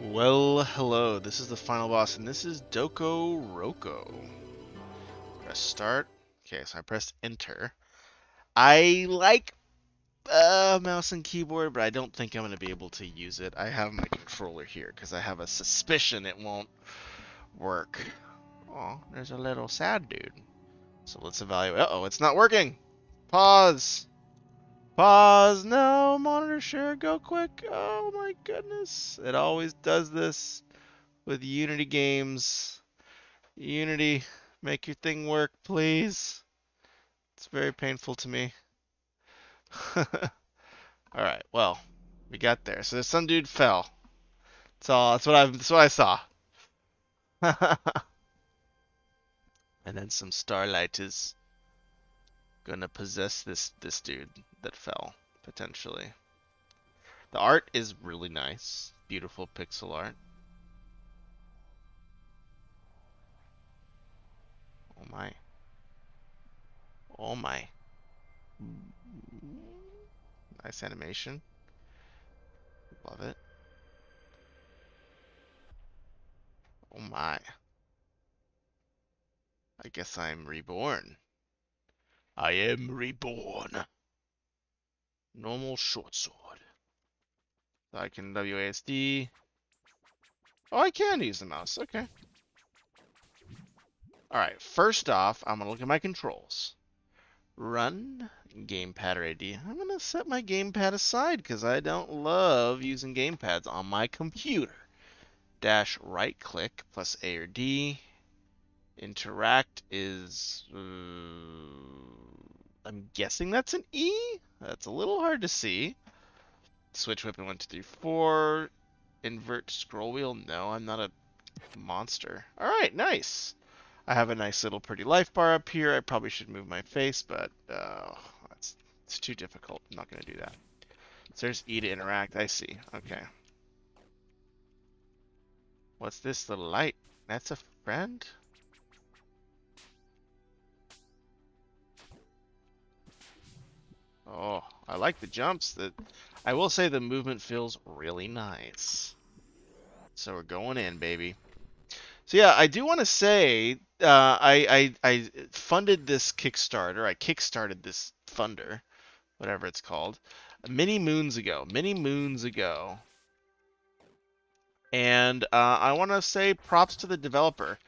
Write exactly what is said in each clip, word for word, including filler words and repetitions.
Well, hello, this is the final boss, and this is Doko Roko. Press start. Okay, so I pressed enter. I like uh, mouse and keyboard, but I don't think I'm going to be able to use it. I have my controller here, because I have a suspicion it won't work. Oh, there's a little sad dude. So let's evaluate. Uh-oh, it's not working. Pause. Pause, no, monitor share, go quick. Oh my goodness. It always does this with Unity games. Unity, make your thing work, please. It's very painful to me. All right, well, we got there. So some dude fell. That's all, that's what I, that's what I saw. And then some starlight is gonna possess this this dude that fell, potentially. The art is really nice, beautiful pixel art. Oh my, oh my, nice animation, love it. Oh my, I guess I'm reborn. I am reborn. Normal short sword. I can W A S D. Oh, I can use the mouse. Okay. Alright, first off, I'm going to look at my controls. Run, gamepad or A D. I'm going to set my gamepad aside because I don't love using gamepads on my computer. Dash right click plus A or D. Interact is, uh, I'm guessing that's an E? That's a little hard to see. Switch weapon one, two, three, four. Invert scroll wheel. No, I'm not a monster. All right, nice. I have a nice little pretty life bar up here. I probably should move my face, but uh, that's, it's too difficult. I'm not gonna do that. So there's E to interact, I see, okay. What's this little light? That's a friend? Oh, I like the jumps. That I will say the movement feels really nice. So we're going in, baby. So yeah, I do want to say uh, I, I I funded this Kickstarter. I kickstarted this funder, whatever it's called, many moons ago. Many moons ago. And uh, I want to say props to the developer.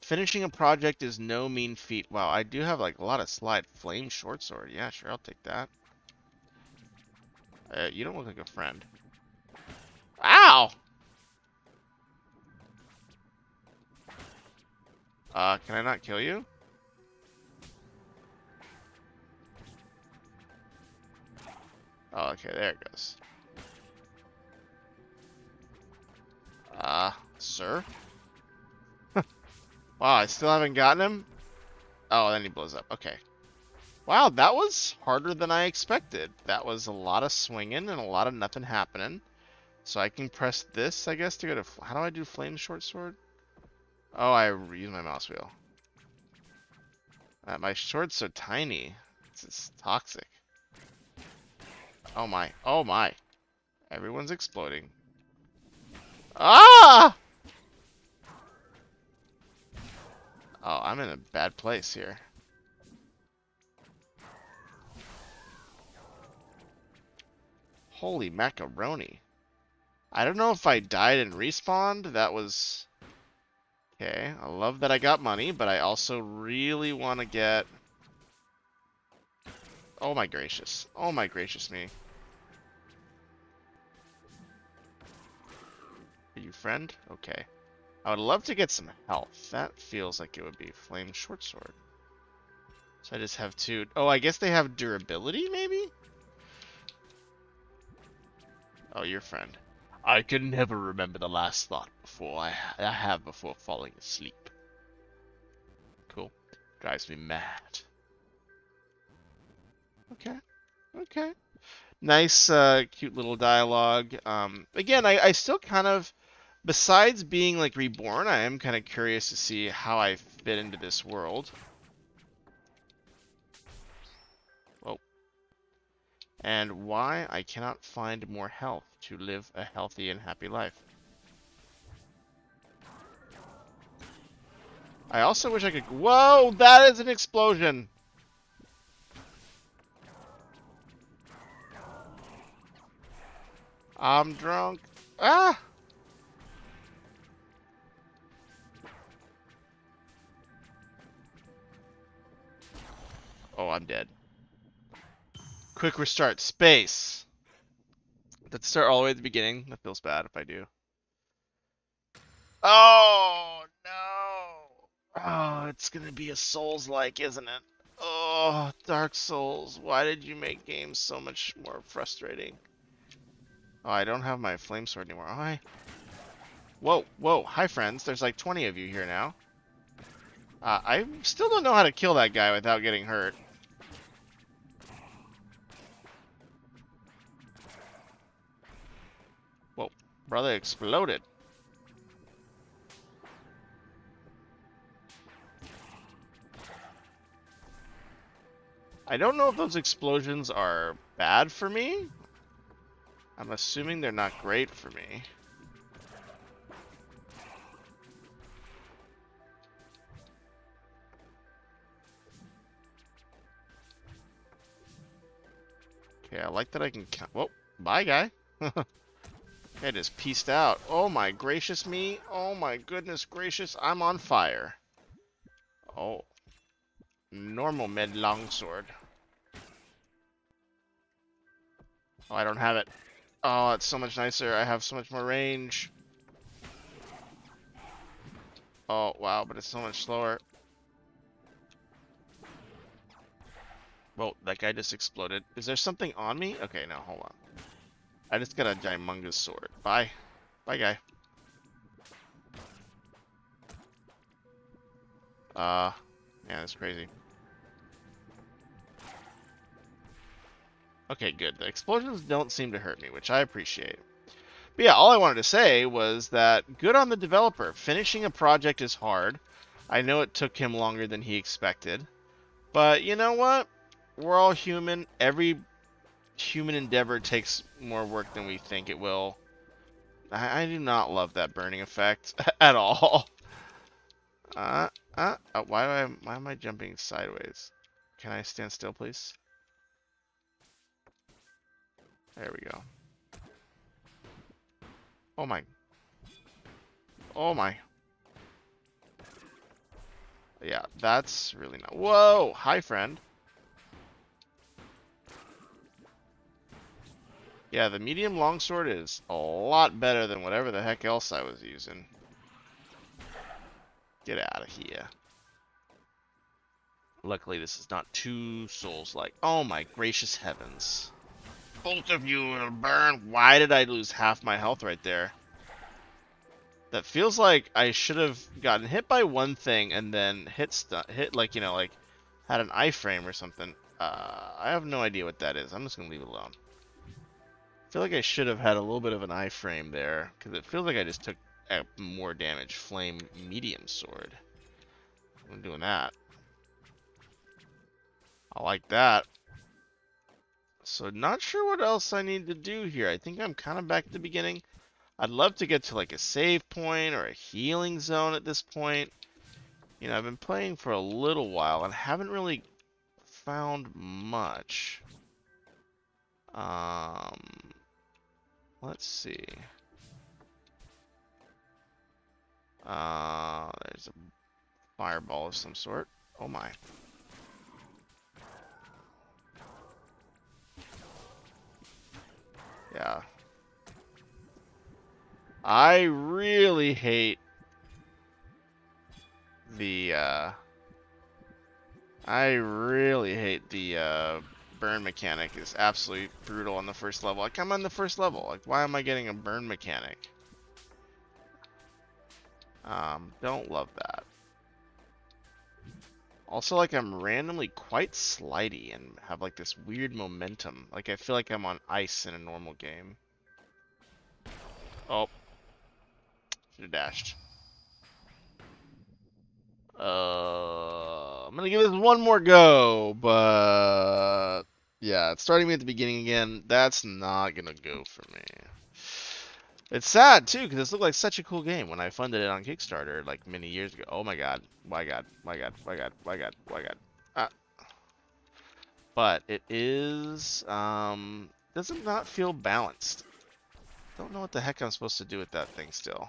Finishing a project is no mean feat. Wow, I do have like a lot of slide. Flame short sword. Yeah, sure, I'll take that. Uh, you don't look like a friend. Ow! Uh, can I not kill you? Oh, okay, there it goes. Uh, sir? Wow, I still haven't gotten him? Oh, then he blows up. Okay. Wow, that was harder than I expected. That was a lot of swinging and a lot of nothing happening. So I can press this, I guess, to go to... How do I do flame short sword? Oh, I use my mouse wheel. Uh, my sword's so tiny. It's, it's toxic. Oh my. Oh my. Everyone's exploding. Ah! Oh, I'm in a bad place here. Holy macaroni. I don't know if I died and respawned. That was... Okay, I love that I got money, but I also really want to get... Oh my gracious. Oh my gracious me. Are you friend? Okay. I would love to get some health. That feels like it would be flame short sword. So I just have two... Oh, I guess they have durability, maybe? Oh, your friend. I can never remember the last thought before I, I have before falling asleep. Cool. Drives me mad. Okay. Okay. Nice, uh, cute little dialogue. Um, again, I, I still kind of, besides being like reborn, I am kind of curious to see how I fit into this world. And why I cannot find more health to live a healthy and happy life. I also wish I could... Whoa, that is an explosion! I'm drunk. Ah! Oh, I'm dead. Quick restart. Space! Let's start all the way at the beginning. That feels bad if I do. Oh, no! Oh, it's gonna be a Souls-like, isn't it? Oh, Dark Souls. Why did you make games so much more frustrating? Oh, I don't have my flame sword anymore. Oh, hi. Whoa, whoa. Hi, friends. There's like twenty of you here now. Uh, I still don't know how to kill that guy without getting hurt. Whoa, brother exploded. I don't know if those explosions are bad for me. I'm assuming they're not great for me. Okay, I like that I can... Whoa, bye, guy. It is pieced out. Oh, my gracious me. Oh, my goodness gracious. I'm on fire. Oh. Normal med longsword. Oh, I don't have it. Oh, it's so much nicer. I have so much more range. Oh, wow, but it's so much slower. Whoa, that guy just exploded. Is there something on me? Okay, no, hold on. I just got a humongous sword. Bye. Bye, guy. Uh, yeah, that's crazy. Okay, good. The explosions don't seem to hurt me, which I appreciate. But yeah, all I wanted to say was that good on the developer. Finishing a project is hard. I know it took him longer than he expected. But you know what? We're all human. Every human endeavor takes more work than we think it will. I, I do not love that burning effect at all. Uh, uh, uh, why, do I, why am I jumping sideways? Can I stand still, please? There we go. Oh my. Oh my. Yeah, that's really not. Whoa! Hi, friend. Yeah, the medium longsword is a lot better than whatever the heck else I was using. Get out of here. Luckily, this is not too Souls-like. Oh my gracious heavens. Both of you will burn. Why did I lose half my health right there? That feels like I should have gotten hit by one thing and then hit stu- hit like, you know, like had an iframe or something. Uh, I have no idea what that is. I'm just going to leave it alone. I feel like I should have had a little bit of an iframe there because it feels like I just took more damage. Flame medium sword. I'm doing that. I like that. So not sure what else I need to do here. I think I'm kind of back at the beginning. I'd love to get to like a save point or a healing zone at this point. You know, I've been playing for a little while and haven't really found much. Um, let's see. Uh, there's a fireball of some sort. Oh my. Yeah. I really hate the, uh, I really hate the, uh, burn mechanic. It's absolutely brutal on the first level. Like, I'm on the first level. Like, why am I getting a burn mechanic? Um, don't love that. Also, like, I'm randomly quite slidey and have, like, this weird momentum. Like, I feel like I'm on ice in a normal game. Oh. Should have dashed. Uh, I'm going to give this one more go, but... Yeah, it's starting me at the beginning again. That's not going to go for me. It's sad too, because this looked like such a cool game when I funded it on Kickstarter like many years ago. Oh my god, my god, my god, my god, my god, my god. Ah. But it is um doesn't not feel balanced. Don't know what the heck I'm supposed to do with that thing still.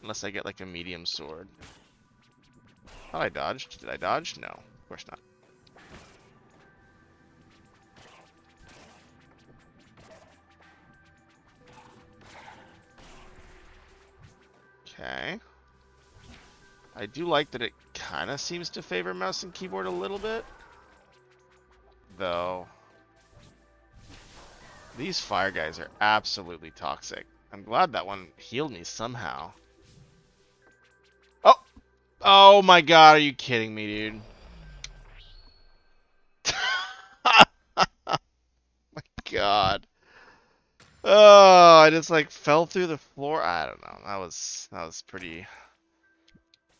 Unless I get like a medium sword. Oh, I dodged. Did I dodge? No, of course not. Okay. I do like that it kind of seems to favor mouse and keyboard a little bit. Though, these fire guys are absolutely toxic. I'm glad that one healed me somehow. Oh! Oh my god, are you kidding me, dude? My god. Oh, I just like fell through the floor. I don't know. That was that was pretty.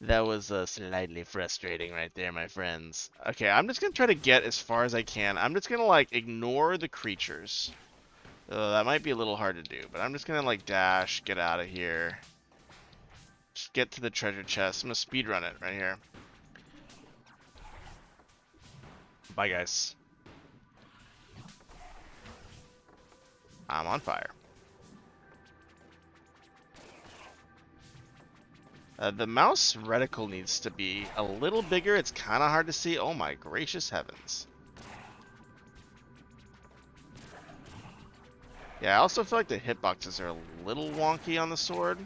That was uh, slightly frustrating right there, my friends. Okay, I'm just gonna try to get as far as I can. I'm just gonna like ignore the creatures. Uh, that might be a little hard to do, but I'm just gonna like dash, get out of here, just get to the treasure chest. I'm gonna speedrun it right here. Bye, guys. I'm on fire. Uh, the mouse reticle needs to be a little bigger. It's kind of hard to see. Oh my gracious heavens. Yeah, I also feel like the hitboxes are a little wonky on the sword.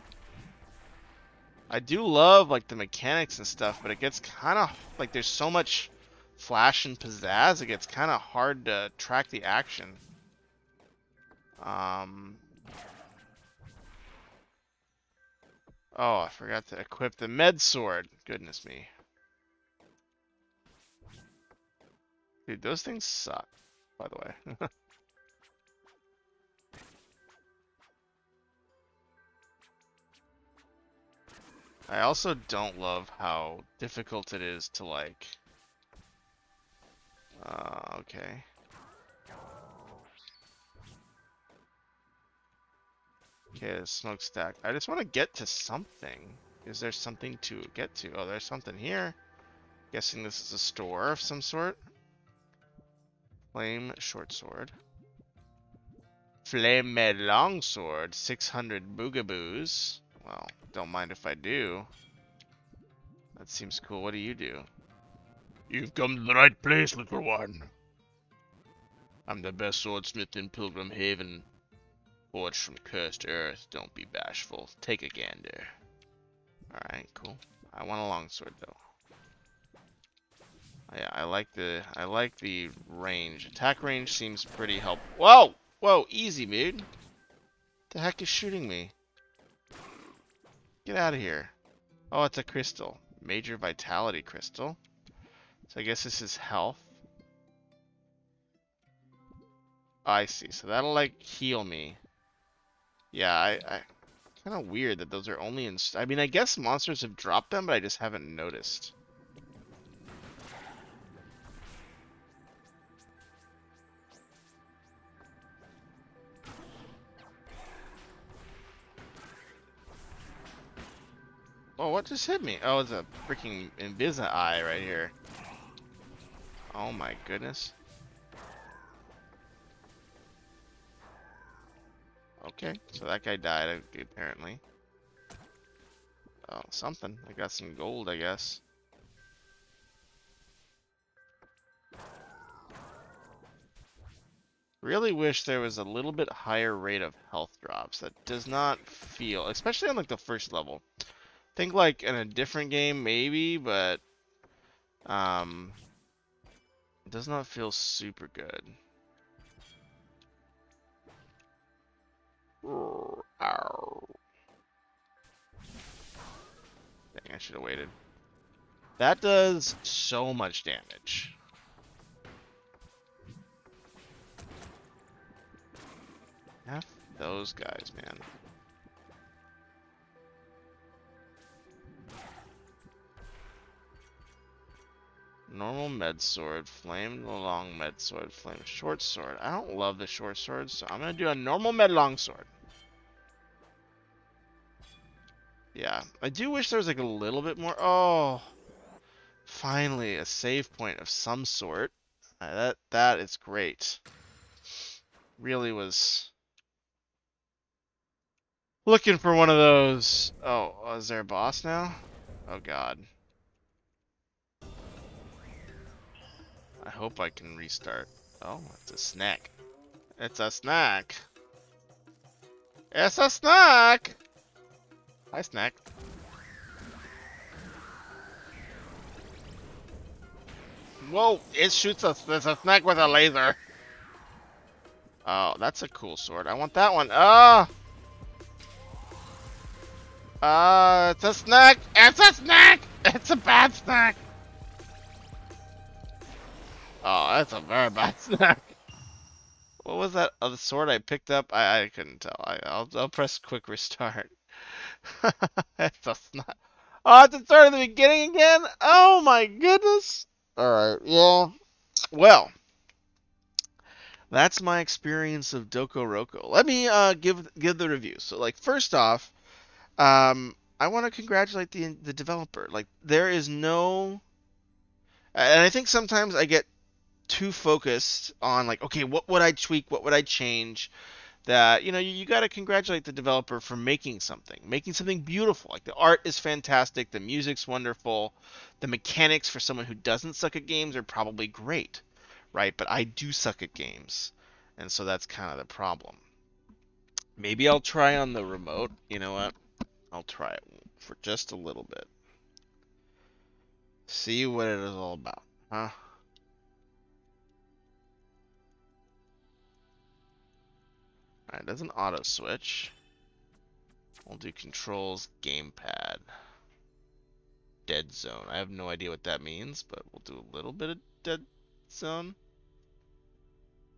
I do love like the mechanics and stuff, but it gets kind of like there's so much flash and pizzazz. It gets kind of hard to track the action. Um. Oh, I forgot to equip the med sword. Goodness me. Dude, those things suck, by the way. I also don't love how difficult it is to like... Uh, okay. Okay, the smokestack. I just want to get to something. Is there something to get to? Oh, there's something here. Guessing this is a store of some sort. Flame short sword. Flame long sword. six hundred boogaboos. Well, don't mind if I do. That seems cool. What do you do? You've come to the right place, little one. I'm the best swordsmith in Pilgrim Haven. Forged from cursed earth, don't be bashful. Take a gander. Alright, cool. I want a longsword though. Yeah, I like the I like the range. Attack range seems pretty helpful. Whoa! Whoa, easy, dude. The heck is shooting me? Get out of here. Oh, it's a crystal. Major vitality crystal. So I guess this is health. I see. So that'll like heal me. Yeah, I, I kind of weird that those are only in... I mean, I guess monsters have dropped them, but I just haven't noticed. Oh, what just hit me? Oh, it's a freaking Invisa-Eye right here. Oh my goodness. Okay, so that guy died apparently. Oh, something. I got some gold, I guess. Really wish there was a little bit higher rate of health drops. That does not feel, especially on like the first level. I think like in a different game maybe, but um, it does not feel super good. Dang, I should have waited. That does so much damage. F those guys, man. Normal med sword, flame long med sword, flame short sword. I don't love the short sword, so I'm gonna do a normal med long sword. Yeah, I do wish there was like a little bit more. Oh, finally a save point of some sort. Uh, that that is great. Really was looking for one of those. Oh, is there a boss now? Oh God. I hope I can restart. Oh, it's a snack. It's a snack. It's a snack! Hi, snack. Whoa, it shoots us. There's a snack with a laser. Oh, that's a cool sword. I want that one. Ah! Uh, uh, it's a snack! It's a snack! It's a bad snack! Oh, that's a very bad snack. What was that other sword I picked up? I, I couldn't tell. I, I'll, I'll press quick restart. That's a snack. Oh, I have to start at the beginning again? Oh my goodness. Alright, yeah. Well, that's my experience of Doko Roko. Let me uh, give, give the review. So, like, first off, um, I want to congratulate the, the developer. Like, there is no... And I think sometimes I get too focused on like, okay, what would I tweak, what would I change, that, you know, you, you got to congratulate the developer for making something, making something beautiful. Like, the art is fantastic, the music's wonderful, the mechanics for someone who doesn't suck at games are probably great, right? But I do suck at games, and so that's kind of the problem. Maybe I'll try on the remote. You know what, I'll try it for just a little bit, see what it is all about, huh? Alright, that's an auto switch. We'll do controls, gamepad, dead zone. I have no idea what that means, but we'll do a little bit of dead zone.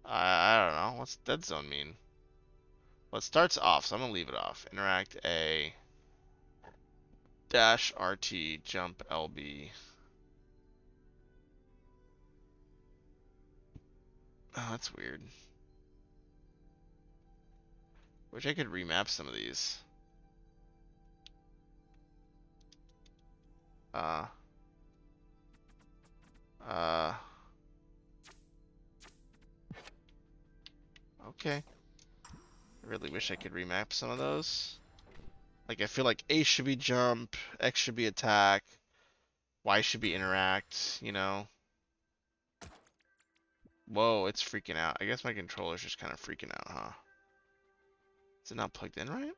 I, I don't know. What's dead zone mean? Well, it starts off, so I'm gonna leave it off. Interact A, dash R T, jump L B. Oh, that's weird. Wish I could remap some of these. Uh. Uh. Okay. I really wish I could remap some of those. Like, I feel like A should be jump, X should be attack, Y should be interact, you know? Whoa, it's freaking out. I guess my controller's just kind of freaking out, huh? Is it not plugged in right?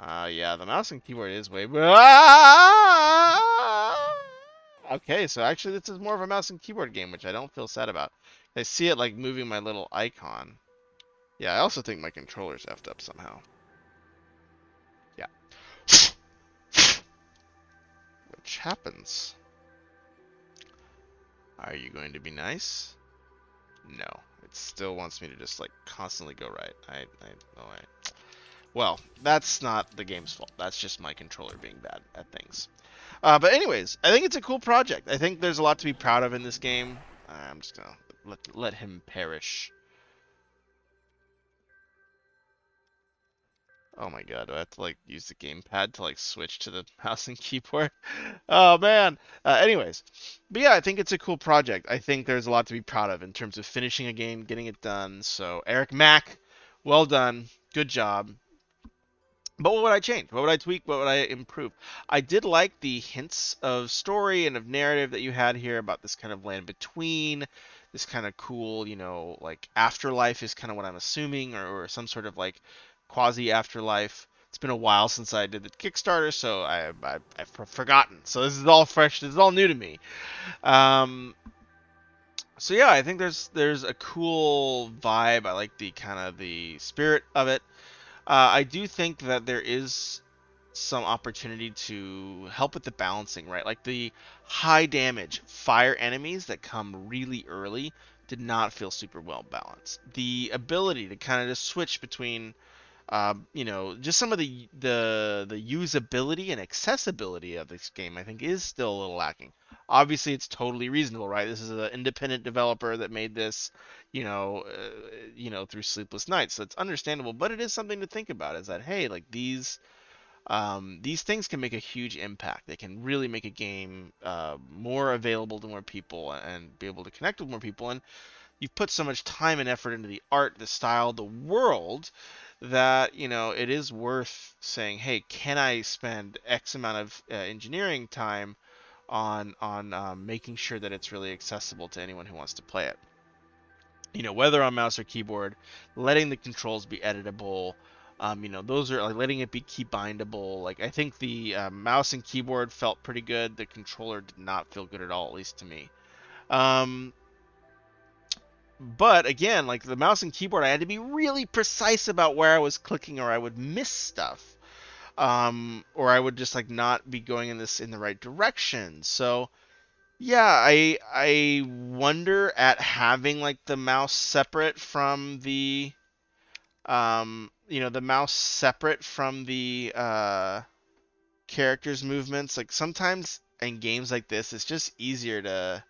Uh, yeah, the mouse and keyboard is way... Okay, so actually this is more of a mouse and keyboard game, which I don't feel sad about. I see it, like, moving my little icon. Yeah, I also think my controller's effed up somehow. Yeah. Which happens... Are you going to be nice? No. It still wants me to just, like, constantly go right. I, I, all right. Well, that's not the game's fault. That's just my controller being bad at things. Uh, but anyways, I think it's a cool project. I think there's a lot to be proud of in this game. I'm just gonna let, let him perish. Oh my God, do I have to, like, use the gamepad to, like, switch to the mouse and keyboard? Oh, man. Uh, anyways. But, yeah, I think it's a cool project. I think there's a lot to be proud of in terms of finishing a game, getting it done. So, Eric Mack, well done. Good job. But what would I change? What would I tweak? What would I improve? I did like the hints of story and of narrative that you had here about this kind of land between, this kind of cool, you know, like, afterlife is kind of what I'm assuming, or, or some sort of, like, quasi afterlife. It's been a while since I did the Kickstarter, so I, I I've forgotten. So this is all fresh. This is all new to me. Um, so yeah, I think there's there's a cool vibe. I like the kind of the spirit of it. Uh, I do think that there is some opportunity to help with the balancing, right? Like, the high damage fire enemies that come really early did not feel super well balanced. The ability to kind of just switch between Um, you know, just some of the the the usability and accessibility of this game, I think, is still a little lacking. Obviously, it's totally reasonable, right? This is an independent developer that made this, you know, uh, you know, through sleepless nights, so it's understandable. But it is something to think about: is that, hey, like these um, these things can make a huge impact. They can really make a game uh, more available to more people and be able to connect with more people. And you've put so much time and effort into the art, the style, the world, that, you know, it is worth saying, hey, can I spend X amount of uh, engineering time on on um, making sure that it's really accessible to anyone who wants to play it, you know, whether on mouse or keyboard, letting the controls be editable, um, you know, those are, like, letting it be key bindable. Like, I think the uh, mouse and keyboard felt pretty good. The controller did not feel good at all, at least to me. Um, But again, like the mouse and keyboard, I had to be really precise about where I was clicking, or I would miss stuff, um, or I would just like not be going in this in the right direction. So, yeah, I I wonder at having like the mouse separate from the, um, you know, the mouse separate from the uh, character's movements. Like sometimes in games like this, it's just easier to,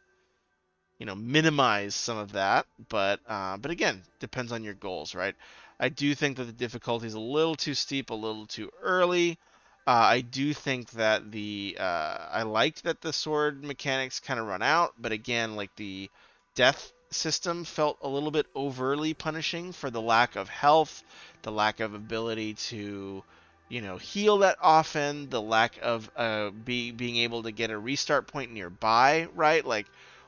you know, minimize some of that, but uh, but again, depends on your goals, right? I do think that the difficulty is a little too steep, a little too early. Uh, I do think that the uh, I liked that the sword mechanics kind of run out, but again, like the death system felt a little bit overly punishing for the lack of health, the lack of ability to, you know, heal that often, the lack of uh, be being able to get a restart point nearby, right? Like,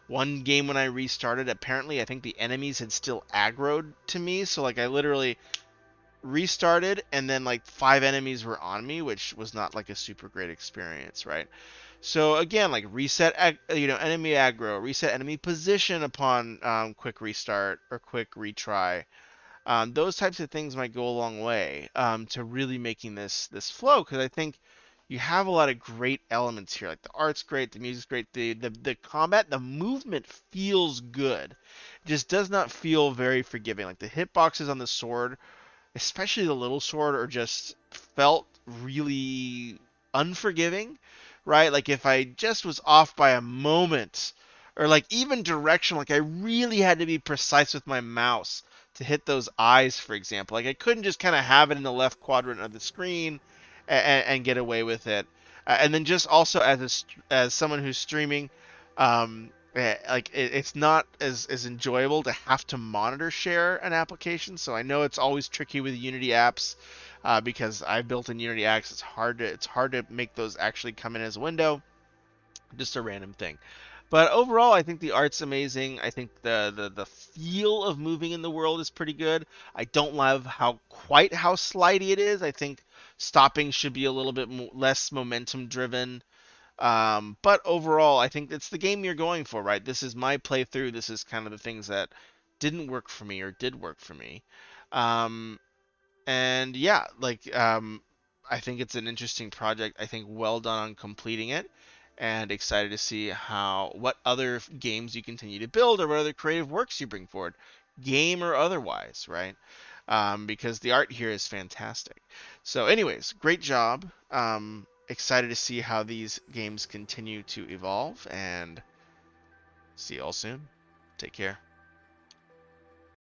one game when I restarted, apparently I think the enemies had still aggroed to me. So, like, I literally restarted and then, like, five enemies were on me, which was not, like, a super great experience, right? So, again, like, reset, you know, enemy aggro, reset enemy position upon um, quick restart or quick retry. Um, those types of things might go a long way um, to really making this, this flow, because I think you have a lot of great elements here. Like, the art's great, the music's great, the, the the combat, the movement feels good. It just does not feel very forgiving. Like, the hitboxes on the sword, especially the little sword, are just felt really unforgiving, right? Like, if I just was off by a moment, or, like, even direction, like, I really had to be precise with my mouse to hit those eyes, for example. Like, I couldn't just kind of have it in the left quadrant of the screen And, and get away with it. Uh, and then just also as a, as someone who's streaming, um, like it, it's not as, as enjoyable to have to monitor share an application. So I know it's always tricky with Unity apps uh, because I built in Unity apps. It's hard to it's hard to make those actually come in as a window. Just a random thing. But overall, I think the art's amazing. I think the, the the feel of moving in the world is pretty good. I don't love how quite how slidey it is. I think stopping should be a little bit mo less momentum-driven. Um, but overall, I think it's the game you're going for, right? This is my playthrough. This is kind of the things that didn't work for me or did work for me. Um, and yeah, like um, I think it's an interesting project. I think well done on completing it. And excited to see how what other games you continue to build or what other creative works you bring forward, game or otherwise, right? Um, because the art here is fantastic. So anyways, great job. Um, excited to see how these games continue to evolve, and see you all soon. Take care.